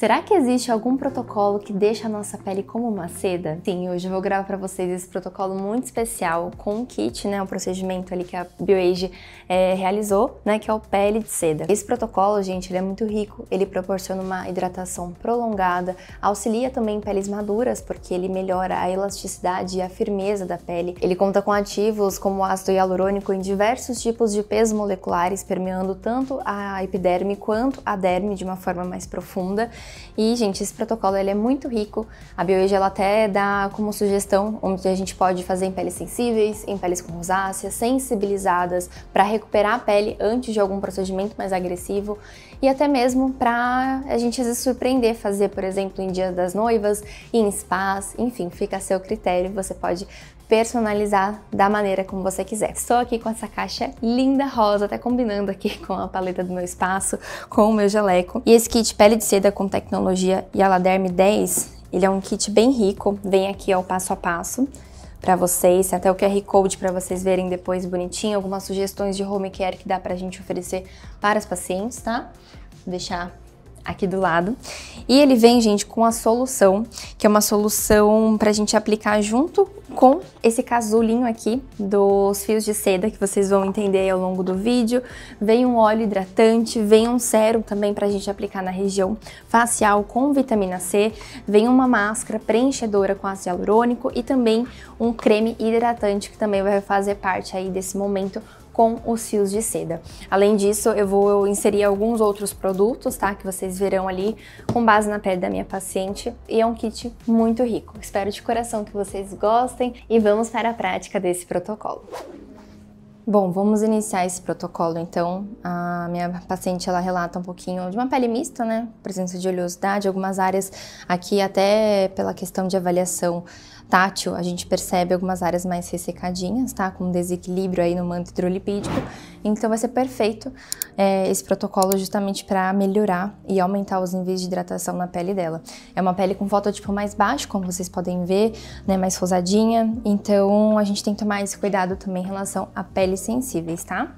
Será que existe algum protocolo que deixa a nossa pele como uma seda? Sim, hoje eu vou gravar para vocês esse protocolo muito especial com um kit, né, um procedimento ali que a BioAge realizou, né, que é o Pele de Seda. Esse protocolo, gente, ele é muito rico, ele proporciona uma hidratação prolongada, auxilia também em peles maduras, porque ele melhora a elasticidade e a firmeza da pele. Ele conta com ativos como ácido hialurônico em diversos tipos de pesos moleculares, permeando tanto a epiderme quanto a derme de uma forma mais profunda. E, gente, esse protocolo ele é muito rico. A BioAge ela até dá como sugestão onde a gente pode fazer em peles sensíveis, em peles com rosácea, sensibilizadas, para recuperar a pele antes de algum procedimento mais agressivo e até mesmo para a gente às vezes surpreender, fazer, por exemplo, em dias das noivas, em spas, enfim, fica a seu critério, você pode personalizar da maneira como você quiser. Estou aqui com essa caixa linda rosa, até combinando aqui com a paleta do meu espaço, com o meu jaleco. E esse kit Pele de Seda com tecnologia Yaladerm 10, ele é um kit bem rico, vem aqui ao passo a passo para vocês, até o QR Code para vocês verem depois bonitinho, algumas sugestões de home care que dá pra gente oferecer para os pacientes, tá? Vou deixar aqui do lado. E ele vem, gente, com a solução, que é uma solução pra gente aplicar junto com esse casulinho aqui dos fios de seda, que vocês vão entender ao longo do vídeo. Vem um óleo hidratante, vem um sérum também pra gente aplicar na região facial com vitamina C, vem uma máscara preenchedora com ácido hialurônico e também um creme hidratante que também vai fazer parte aí desse momento com os fios de seda. Além disso, eu vou inserir alguns outros produtos, tá? Que vocês verão ali com base na pele da minha paciente, e é um kit muito rico. Espero de coração que vocês gostem e vamos para a prática desse protocolo. Bom, vamos iniciar esse protocolo então. A minha paciente, ela relata um pouquinho de uma pele mista, né? Presença de oleosidade, algumas áreas aqui até pela questão de avaliação tátil, a gente percebe algumas áreas mais ressecadinhas, tá? Com desequilíbrio aí no manto hidrolipídico. Então vai ser perfeito esse protocolo justamente para melhorar e aumentar os níveis de hidratação na pele dela. É uma pele com fototipo mais baixo, como vocês podem ver, né? Mais rosadinha. Então a gente tem que tomar esse cuidado também em relação a peles sensíveis, tá?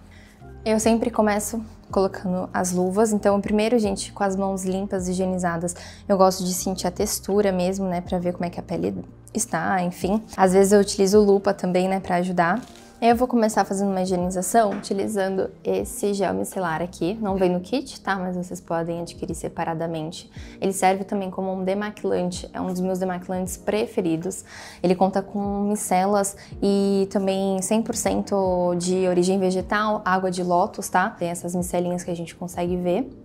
Eu sempre começo colocando as luvas, então primeiro, gente, com as mãos limpas, higienizadas, eu gosto de sentir a textura mesmo, né, pra ver como é que a pele está, enfim. Às vezes eu utilizo lupa também, né, pra ajudar. Eu vou começar fazendo uma higienização utilizando esse gel micelar aqui, não vem no kit, tá, mas vocês podem adquirir separadamente. Ele serve também como um demaquilante, é um dos meus demaquilantes preferidos. Ele conta com micelas e também 100% de origem vegetal, água de lótus, tá? Tem essas micelinhas que a gente consegue ver.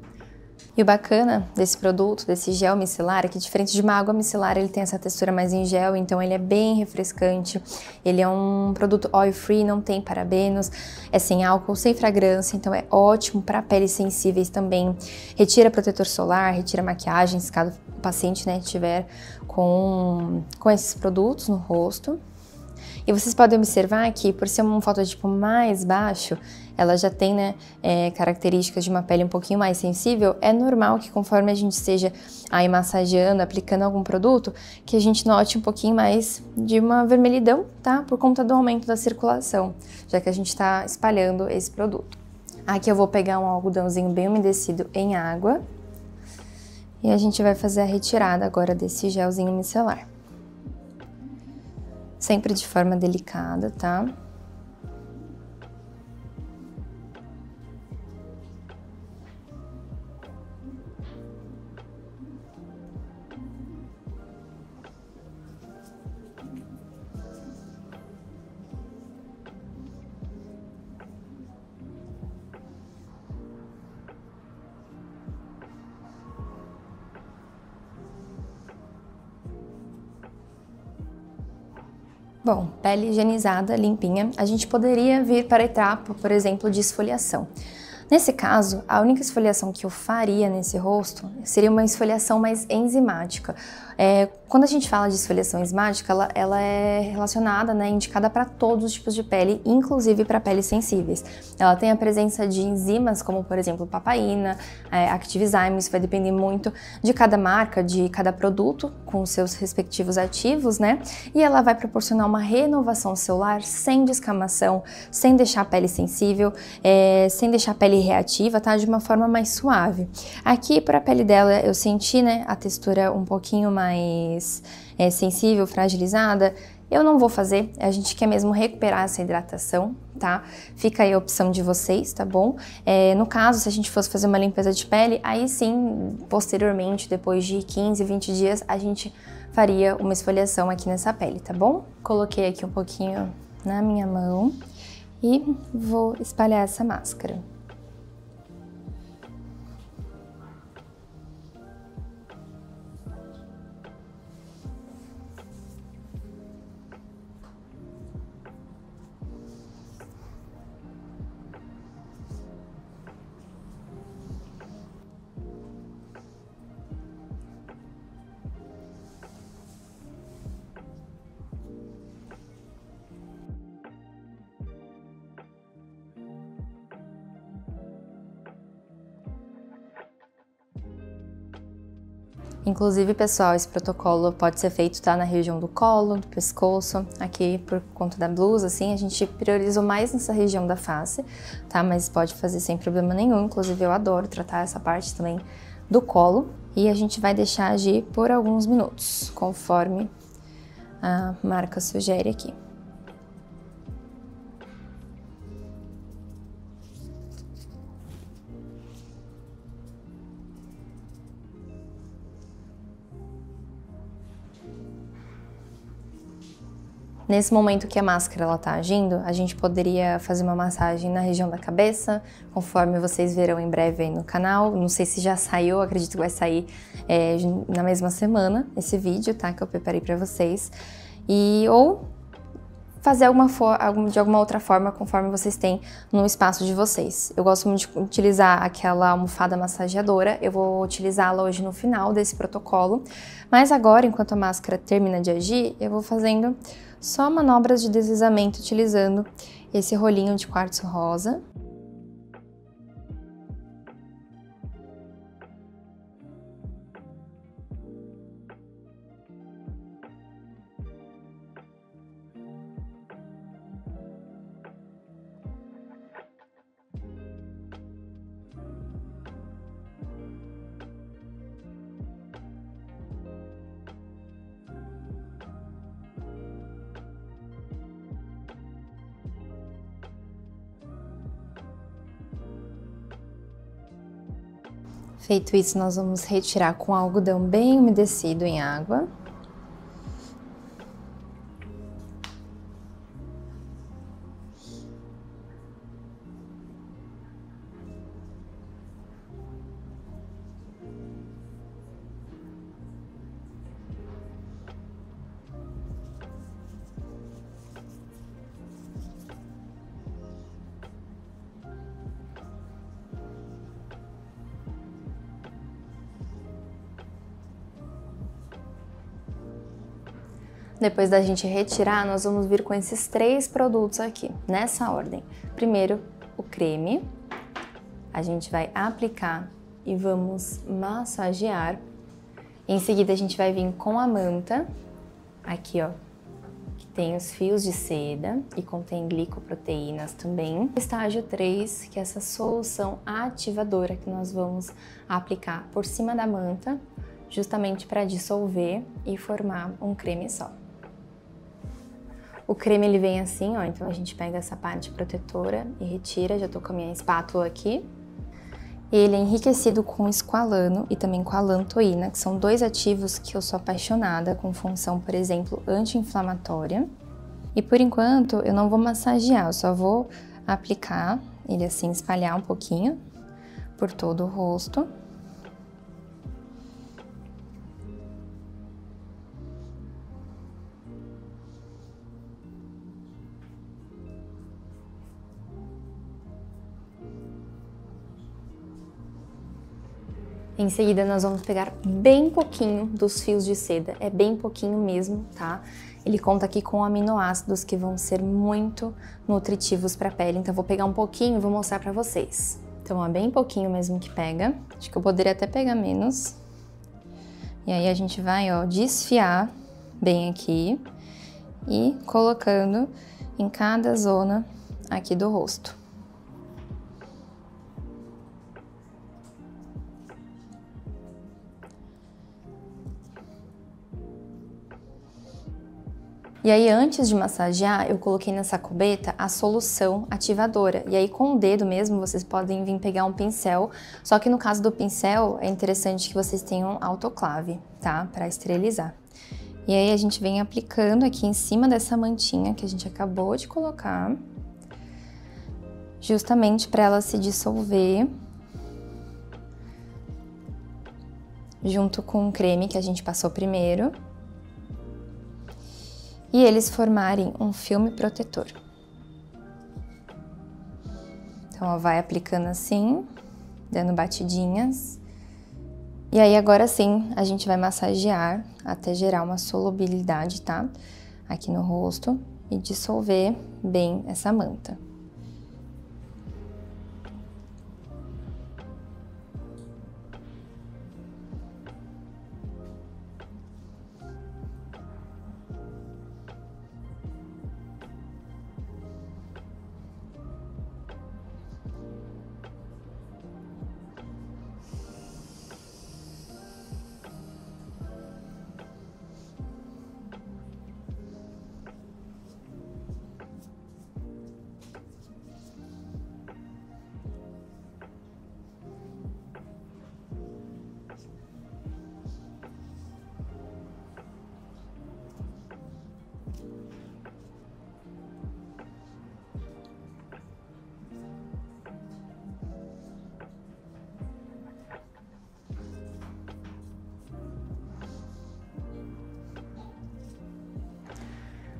E o bacana desse produto, desse gel micelar, é que diferente de uma água micelar, ele tem essa textura mais em gel, então ele é bem refrescante. Ele é um produto oil free, não tem parabenos, é sem álcool, sem fragrância, então é ótimo para peles sensíveis também. Retira protetor solar, retira maquiagem, se cada paciente, né, tiver com esses produtos no rosto. E vocês podem observar que, por ser um fototipo mais baixo, ela já tem, né, características de uma pele um pouquinho mais sensível. É normal que conforme a gente esteja aí massageando, aplicando algum produto, que a gente note um pouquinho mais de uma vermelhidão, tá? Por conta do aumento da circulação, já que a gente está espalhando esse produto. Aqui eu vou pegar um algodãozinho bem umedecido em água e a gente vai fazer a retirada agora desse gelzinho micelar. Sempre de forma delicada, tá? Bom, pele higienizada, limpinha, a gente poderia vir para a etapa, por exemplo, de esfoliação. Nesse caso, a única esfoliação que eu faria nesse rosto seria uma esfoliação mais enzimática. Quando a gente fala de esfoliação enzimática, ela é relacionada, né, indicada para todos os tipos de pele, inclusive para peles sensíveis. Ela tem a presença de enzimas como, por exemplo, papaina, activizyme. Isso vai depender muito de cada marca, de cada produto, com seus respectivos ativos, né? E ela vai proporcionar uma renovação celular sem descamação, sem deixar a pele sensível, sem deixar a pele pele reativa, tá? De uma forma mais suave. Aqui pra pele dela eu senti, né, a textura um pouquinho mais sensível, fragilizada. Eu não vou fazer, a gente quer mesmo recuperar essa hidratação, tá? Fica aí a opção de vocês, tá bom? No caso, se a gente fosse fazer uma limpeza de pele, aí sim, posteriormente, depois de 15, 20 dias, a gente faria uma esfoliação aqui nessa pele, tá bom? Coloquei aqui um pouquinho na minha mão e vou espalhar essa máscara. Inclusive, pessoal, esse protocolo pode ser feito, tá, na região do colo, do pescoço, aqui por conta da blusa, assim, a gente priorizou mais nessa região da face, tá? Mas pode fazer sem problema nenhum, inclusive eu adoro tratar essa parte também do colo. E a gente vai deixar agir por alguns minutos, conforme a marca sugere aqui. Nesse momento que a máscara ela tá agindo, a gente poderia fazer uma massagem na região da cabeça, conforme vocês verão em breve aí no canal. Não sei se já saiu, acredito que vai sair na mesma semana esse vídeo, tá? Que eu preparei pra vocês. E ou fazer de alguma outra forma, conforme vocês têm no espaço de vocês. Eu gosto muito de utilizar aquela almofada massageadora, eu vou utilizá-la hoje no final desse protocolo. Mas agora, enquanto a máscara termina de agir, eu vou fazendo só manobras de deslizamento utilizando esse rolinho de quartzo rosa. Feito isso, nós vamos retirar com algodão bem umedecido em água. Depois da gente retirar, nós vamos vir com esses três produtos aqui, nessa ordem. Primeiro, o creme. A gente vai aplicar e vamos massagear. Em seguida, a gente vai vir com a manta, aqui ó, que tem os fios de seda e contém glicoproteínas também. Estágio 3, que é essa solução ativadora que nós vamos aplicar por cima da manta, justamente para dissolver e formar um creme só. O creme ele vem assim, ó, então a gente pega essa parte protetora e retira, já tô com a minha espátula aqui. Ele é enriquecido com esqualano e também com alantoína, que são dois ativos que eu sou apaixonada, com função, por exemplo, anti-inflamatória. E por enquanto eu não vou massagear, eu só vou aplicar ele assim, espalhar um pouquinho por todo o rosto. Em seguida, nós vamos pegar bem pouquinho dos fios de seda, é bem pouquinho mesmo, tá? Ele conta aqui com aminoácidos que vão ser muito nutritivos para a pele, então eu vou pegar um pouquinho e vou mostrar para vocês. Então, ó, bem pouquinho mesmo que pega, acho que eu poderia até pegar menos. E aí a gente vai, ó, desfiar bem aqui e colocando em cada zona aqui do rosto. E aí, antes de massagear, eu coloquei nessa cubeta a solução ativadora. E aí, com o dedo mesmo, vocês podem vir pegar um pincel. Só que no caso do pincel, é interessante que vocês tenham autoclave, tá? Pra esterilizar. E aí, a gente vem aplicando aqui em cima dessa mantinha que a gente acabou de colocar. Justamente para ela se dissolver. Junto com o creme que a gente passou primeiro. E eles formarem um filme protetor. Então, ó, vai aplicando assim, dando batidinhas. E aí, agora sim, a gente vai massagear até gerar uma solubilidade, tá? Aqui no rosto e dissolver bem essa manta.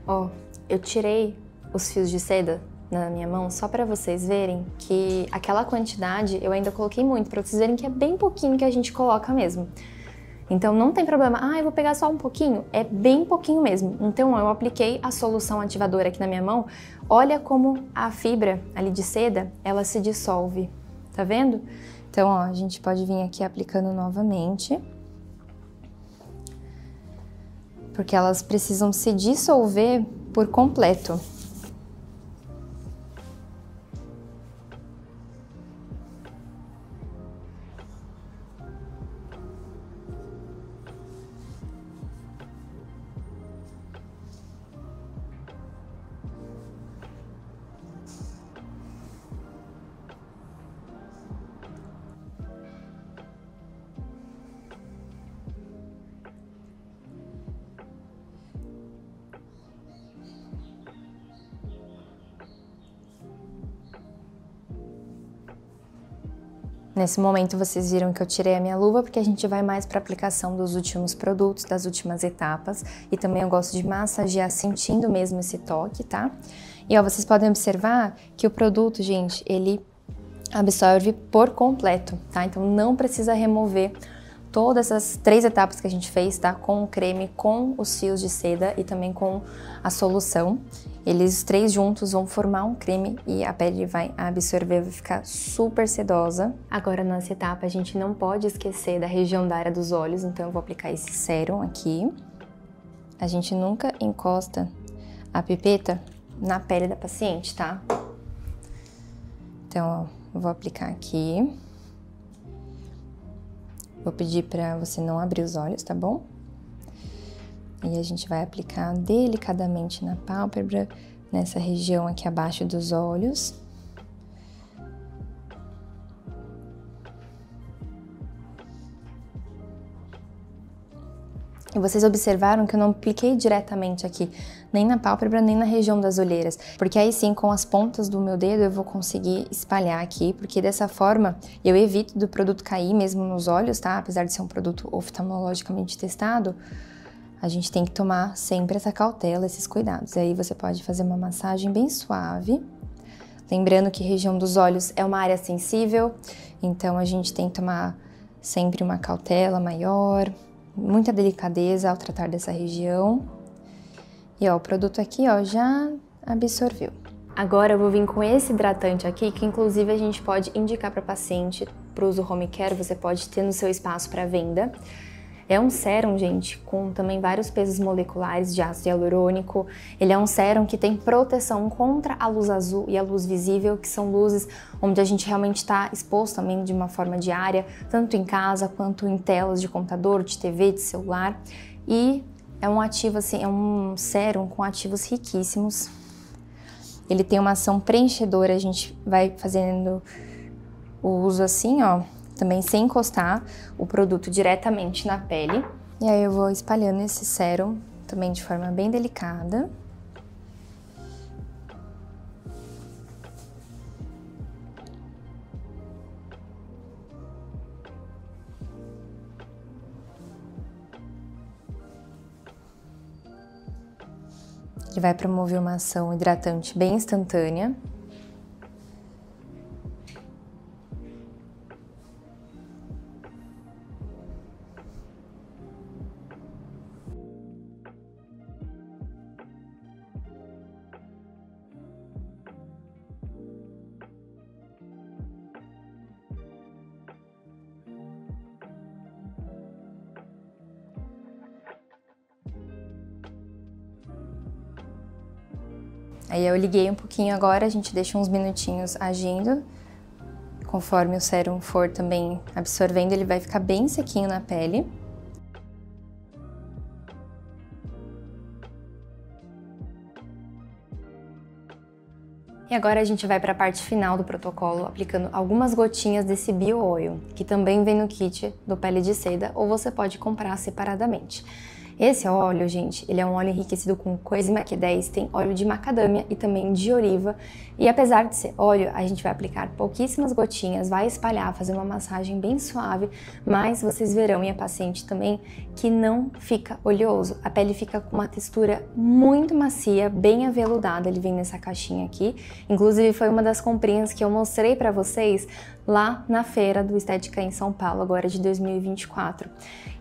Ó, eu tirei os fios de seda na minha mão só pra vocês verem que aquela quantidade eu ainda coloquei muito, pra vocês verem que é bem pouquinho que a gente coloca mesmo. Então não tem problema, ah, eu vou pegar só um pouquinho, é bem pouquinho mesmo. Então eu apliquei a solução ativadora aqui na minha mão, olha como a fibra ali de seda, ela se dissolve, tá vendo? Então ó, a gente pode vir aqui aplicando novamente. Porque elas precisam se dissolver por completo. Nesse momento vocês viram que eu tirei a minha luva porque a gente vai mais para a aplicação dos últimos produtos, das últimas etapas. E também eu gosto de massagear sentindo mesmo esse toque, tá? E ó, vocês podem observar que o produto, gente, ele absorve por completo, tá? Então não precisa remover todas essas três etapas que a gente fez, tá? Com o creme, com os fios de seda e também com a solução. Eles três juntos vão formar um creme e a pele vai absorver, vai ficar super sedosa. Agora, nessa etapa, a gente não pode esquecer da região da área dos olhos, então eu vou aplicar esse sérum aqui. A gente nunca encosta a pipeta na pele da paciente, tá? Então, ó, eu vou aplicar aqui. Vou pedir pra você não abrir os olhos, tá bom? E a gente vai aplicar delicadamente na pálpebra, nessa região aqui abaixo dos olhos. E vocês observaram que eu não apliquei diretamente aqui, nem na pálpebra, nem na região das olheiras. Porque aí sim, com as pontas do meu dedo, eu vou conseguir espalhar aqui, porque dessa forma eu evito do produto cair mesmo nos olhos, tá? Apesar de ser um produto oftalmologicamente testado, a gente tem que tomar sempre essa cautela, esses cuidados. E aí você pode fazer uma massagem bem suave. Lembrando que a região dos olhos é uma área sensível, então a gente tem que tomar sempre uma cautela maior, muita delicadeza ao tratar dessa região. E ó, o produto aqui ó, já absorveu. Agora eu vou vir com esse hidratante aqui, que inclusive a gente pode indicar para paciente, para uso home care, você pode ter no seu espaço para venda. É um sérum, gente, com também vários pesos moleculares de ácido hialurônico. Ele é um sérum que tem proteção contra a luz azul e a luz visível, que são luzes onde a gente realmente está exposto também de uma forma diária, tanto em casa quanto em telas de computador, de TV, de celular. E É um ativo assim, é um sérum com ativos riquíssimos. Ele tem uma ação preenchedora, a gente vai fazendo o uso assim, ó, também sem encostar o produto diretamente na pele. E aí eu vou espalhando esse sérum também de forma bem delicada. Ele vai promover uma ação hidratante bem instantânea. Aí eu liguei um pouquinho agora, a gente deixa uns minutinhos agindo. Conforme o sérum for também absorvendo, ele vai ficar bem sequinho na pele. E agora a gente vai para a parte final do protocolo, aplicando algumas gotinhas desse Bio Oil, que também vem no kit do Pele de Seda, ou você pode comprar separadamente. Esse óleo, gente, ele é um óleo enriquecido com coenzima Q10, tem óleo de macadâmia e também de oliva. E apesar de ser óleo, a gente vai aplicar pouquíssimas gotinhas, vai espalhar, fazer uma massagem bem suave, mas vocês verão, e a paciente também, que não fica oleoso. A pele fica com uma textura muito macia, bem aveludada, ele vem nessa caixinha aqui. Inclusive, foi uma das comprinhas que eu mostrei pra vocês lá na feira do Estética em São Paulo, agora de 2024.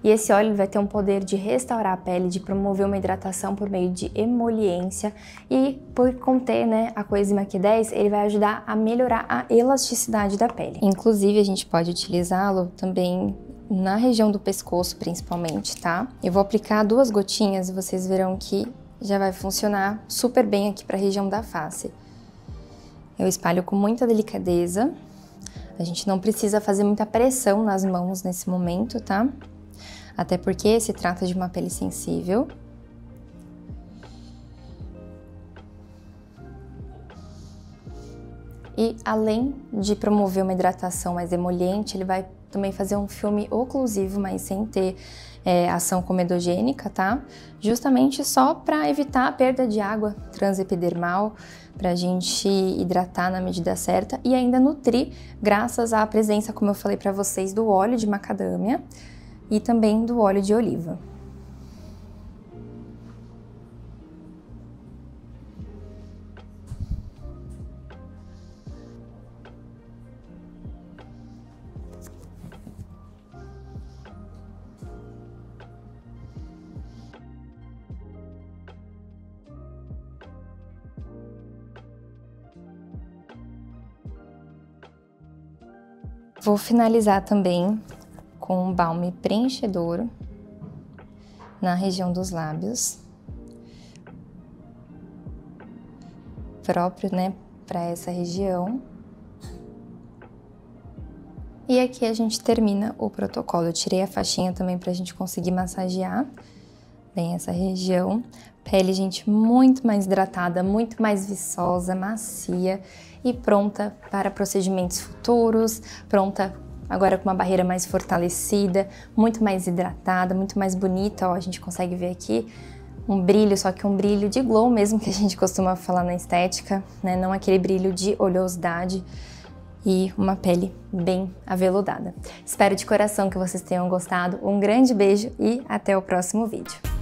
E esse óleo vai ter um poder de restaurar a pele, de promover uma hidratação por meio de emoliência e por conter, né, a coenzima Q10, ele vai ajudar a melhorar a elasticidade da pele. Inclusive, a gente pode utilizá-lo também na região do pescoço, principalmente, tá? Eu vou aplicar 2 gotinhas e vocês verão que já vai funcionar super bem aqui para a região da face. Eu espalho com muita delicadeza. A gente não precisa fazer muita pressão nas mãos nesse momento, tá? Até porque se trata de uma pele sensível. E além de promover uma hidratação mais emoliente, ele vai também fazer um filme oclusivo, mas sem ter ação comedogênica, tá? Justamente só para evitar a perda de água transepidermal, para a gente hidratar na medida certa e ainda nutrir, graças à presença, como eu falei para vocês, do óleo de macadâmia e também do óleo de oliva. Vou finalizar também com um balme preenchedor na região dos lábios, próprio, né, para essa região. E aqui a gente termina o protocolo. Eu tirei a faixinha também pra gente conseguir massagear bem essa região. Pele, gente, muito mais hidratada, muito mais viçosa, macia e pronta para procedimentos futuros, pronta agora com uma barreira mais fortalecida, muito mais hidratada, muito mais bonita, ó, a gente consegue ver aqui um brilho, só que um brilho de glow mesmo, que a gente costuma falar na estética, né? Não aquele brilho de oleosidade, e uma pele bem aveludada. Espero de coração que vocês tenham gostado, um grande beijo e até o próximo vídeo.